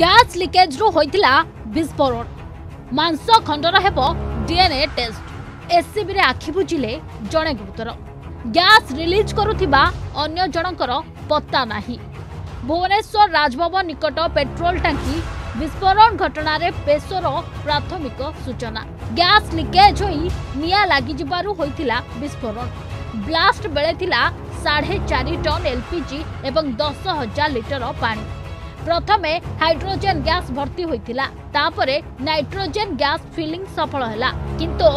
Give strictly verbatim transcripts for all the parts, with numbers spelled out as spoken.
Gas ଲିକେଜରୁ ହୋଇଥିଲା ବିସ୍ଫୋରଣ। ମାଂସ ଖଣ୍ଡର ହେବ ଡିଏନଏ ଟେଷ୍ଟ। ଏସ୍ସିବିରେ ଆଖି ବୁଜିଲେ ଜଣେ ଗୁରୁତର। ଗ୍ୟାସ୍ ରିଲିଜ୍ କରୁଥିବା ଅନ୍ୟ ଜଣଙ୍କର ପତ୍ତା ନାହିଁ। ଭୁବନେଶ୍ୱର ରାଜଭବନ ନିକଟ ପେଟ୍ରୋଲ ଟାଙ୍କି ବିସ୍ଫୋରଣ ଘଟଣାରେ ପେସୋର ପ୍ରାଥମିକ ସୂଚନା। ଗ୍ୟାସ୍ ଲିକେଜ୍ ହୋଇ ନିଆଁ ଲାଗିଯିବାରୁ ହୋଇଥିଲା ବିସ୍ଫୋରଣ। ବ୍ଲାଷ୍ଟ ବେଳେ ଥିଲା साढ़े चार टन एलपीजी एवं दस हजार लिटर पानी। प्रथमे हाइड्रोजन गैस भर्ती होइतिला, तापरे नाइट्रोजन गैस फिलिंग सफल हैला, किंतु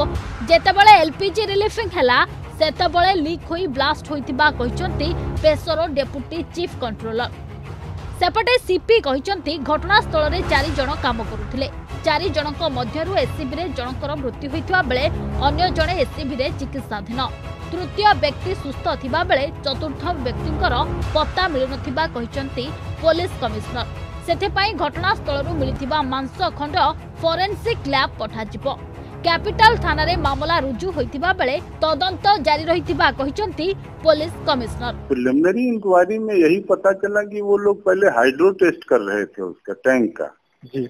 जेतेबेले एलपीजी रिलीफिंग हैला सेतेबेले लीक होई ब्लास्ट होइतिबा कहिसंती पेसरो डेप्युटी चीफ कंट्रोलर। सेपटे सीपी कहिसंती घटनास्थल रे चारि जण काम करुथिले। चारि जणक मध्यरु एससीबी रे जणकर मृत्यु होइतिबा बेले अन्य जणे एससीबी रे चिकित्साधीन। तृतीय व्यक्ति सुस्थ थिबा बेले चतुर्थ व्यक्तिंकर पत्ता मिलनथिबा कहिसंती पुलिस कमिश्नर। सेथेपाई घटनास्थलरु मिलिथिबा मांस खंड फोरेंसिक लैब पठाजिबो। कैपिटल थाना रे मामला रुजु होइथिबा बेले तदंत जारी रहिथिबा कहिसंती पुलिस कमिश्नर। प्रिलिमिनरी इंक्वायरी में यही पता चला कि वो लोग पहले हाइड्रो टेस्ट कर रहे थे उसका टैंक का जी।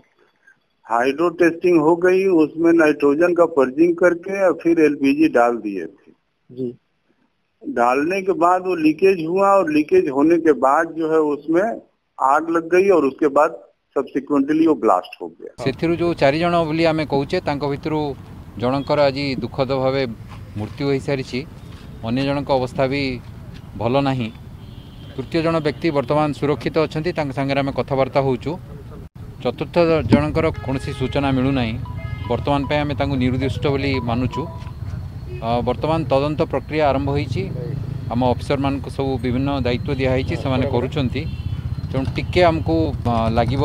हाइड्रो टेस्टिंग हो गई, उसमें नाइट्रोजन का फर्जिंग करके और फिर एलपीजी डाल दिए थे जी। डालने के बाद वो लीकेज हुआ और लीकेज होने के बाद जो है उसमें आग लग गई और उसके बाद सबसिक्वेंटली वो ब्लास्ट हो गया। सेथिरु जो चारि जण बोली आमे कहूचे तांको भितरु जणकर आज दुखद भावे मृत्यु होई सारिछि। अन्य जणक अवस्था भी भलो नाही। तृतीय जण व्यक्ति वर्तमान सुरक्षित अछंती, तांक संगे आमे कथाबार्ता होउचु। चतुर्थ जणकर कोनोसी सूचना मिलु नाही। वर्तमान पे आमे तांको निर्दिष्ट बोली मानुचु। वर्तमान तदंत प्रक्रिया आरंभ होईची। आम अफिसर मान को सब विभिन्न दायित्व दिखाई से करुँच। तेणु टिके आमको लगे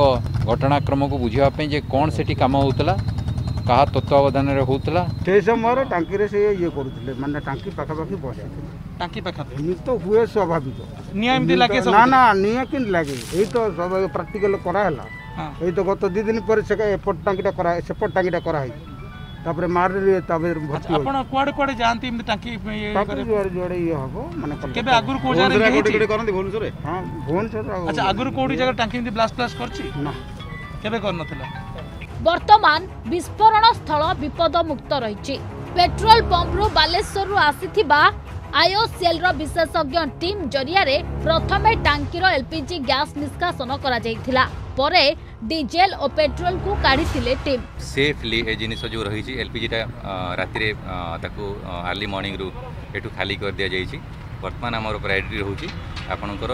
घटनाक्रम को बुझापी जे कौन से कम होता क्या तत्वावधान होता समय टांकी रे से ये करुले माने टांकी पाखापाखी बसा टांकी पाखापाखि तो हुए स्वाभाविक लगे ना ना निया कि लगे यही तो प्राक्टिकल कराला। यही तो गत दु दिन पर एपट टांकीटा सेपट टांकीटा कराई तापर मार रे तापर भर्ती आपण कोड कोड जानती इमे टांकी ये करे जोड़े ये हबो माने केबे आगुर को जा रे हेची करन भुवनेश्वर रे। हां भुवनेश्वर। अच्छा आगुर कोडी जगह टांकी इमे ब्लास्ट ब्लास्ट करची ना केबे करनथला। वर्तमान विस्फोरण स्थल विपद मुक्त रहिची। पेट्रोल पंप रो बालेश्वर रो आसीथिबा आईओसीएल रो विशेषज्ञ टीम जरिया रे प्रथमे टांकी रो एलपीजी गैस निष्कासन करा जायथिला। परे डीजेल और पेट्रोल को काढ़ी थिले टीम सेफली ए जिनिस जो रही एलपीजी टा राति रे ताकू अर्ली मॉर्निंग रु एठू खाली कर दिया जाइछि। वर्तमान हमर प्रायोरिटी रहउछि आपनकर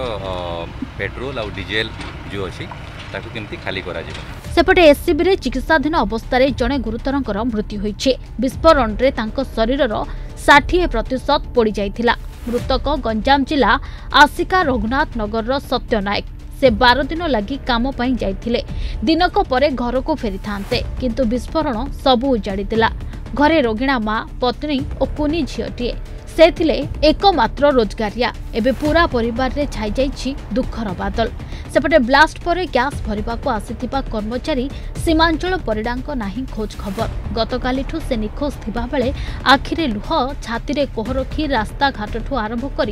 पेट्रोल और डीजेल जो अछि ताकू केमति खाली करा जेबो। सेपटे एससीबी रे चिकित्साधीन अवस्था रे जने गुरुतरंकर मृत्यु होइछि। विस्फोरण रे तांको शरीर रो साठ प्रतिशत पड़ी जाइथिला। मृतक गंजाम जिला आसिका रघुनाथ नगर रो सत्य नायक। से बारह दिन लगी काम पाई जाइथिले। दिनक पर घर को फेरी थांते किंतु विस्फोरण सबू उजाड़ी दिला। घरे रोगिणा माँ पत्नी और कुनी झीटे से थिले एकमात्र रोजगारिया। एबे पूरा परिवार रे छाई जाइछि दुखर बादल। सेपटे ब्लास्ट पर गैस भरवाकू आसीथिबा कर्मचारी सीमांचल परिडांक नाही खोज खबर। गतकालीठू से निखोज थिबा बेले आखिरे लुह छाती कोह रखी रास्ताघाटू आरंभ कर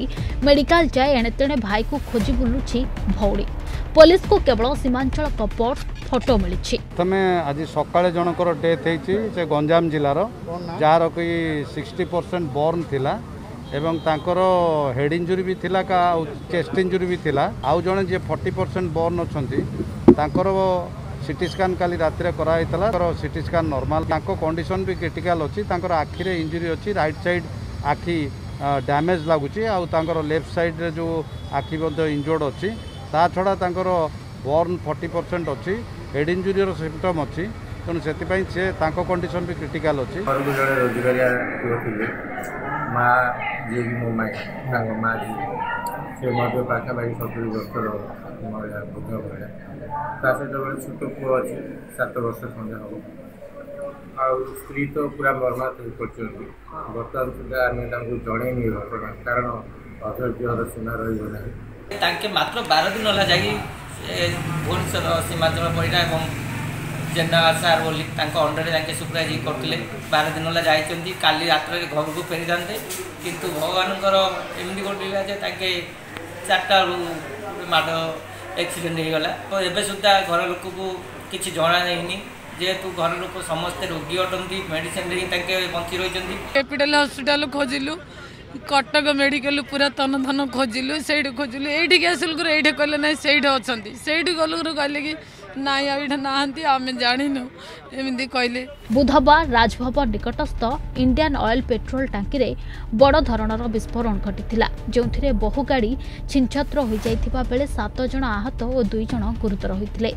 मेडिकल जाए एणेतेणे भाई को खोजी बुलुछि भौड़ी। पुलिस को केवल सीमांचल कपोर्ट फोटो मिली। तुम्हें आज सकाल जनकर डेथ हो गंजाम जिलार जार कि सिक्सटी परसेंट बर्न थिला एवं तांकर हेड इंजुरी भी थिला का चेस्ट इंजुरी भी थिला। आउ जने जे फोर्टी परसेंट बर्न अच्छी तांकर सीटी स्कैन काली रात कराइला। सीटी स्कैन नॉर्मल तांको कंडीशन भी क्रिटिकल अच्छी। आखिरे इंजुरी अच्छी राइट साइड आखि डैमेज लगुच आउ लेफ्ट साइड रे जो आखि इंजर्ड अच्छी। ता छड़ा तांकर बर्न फोर्टी परसेंट अच्छी। हेड इंजुरी सिम्पटम अच्छी। तेणु से कंडीशन भी क्रिटिकल अच्छी। जो रोजगारिया माँ जी मो माँ माँ जी से मैं पाखापाखी सतुरी बर्षर महिला वृद्ध महिला ता सहित गोटे छोट पुओ अच्छे सात वर्ष खंडे हम आउ स्त्री तो पूरा बर्बाद बर्तमान सुधा आम जनईनी घटना कारण अधर्ज्यर सीमा रहीगला। मात्र बारह दिन है जैक भुवनेश्वर सीमांचल परिडा और जनरल सार बोली अंडर जाके सुपरवाइज करते बारह दिन है जाती का रात घर को फेरी जाते किंतु भगवान एमती गोटे चार्टा बेलू माड़ एक्सीडेंट हो गला तो एवं सुधा घर लोक को किसी जना नहीं जेहेतु घर लोक समस्त रोगी अटंती मेडिसिन बची रही। कैपिटाल हस्पिटाल खोजिलु कटक मेडिकल पूरा तन धन खोजिलु से खोजिलु ये आसल ये कहले ना से अच्छा से गलु कहले कि नाई आठ नहांती आम जानु एमती कहले। बुधवार राजभवन निकटस्थ इंडियन ऑयल पेट्रोल टांकी रे बड़ धरणर विस्फोरण घटिथिला जोंथिरे बहु गाड़ी छिंछत्र होई जाइथिबा बेले सात जण आहत और दुई जण गुरुतर होइथिले।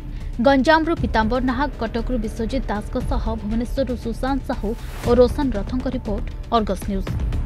गंजामरु पीतांबर नाहक कटकरु विश्वजित दास सह भुवनेश्वररु सुशांत साहू और रोशन रथों रिपोर्ट अर्गस न्यूज।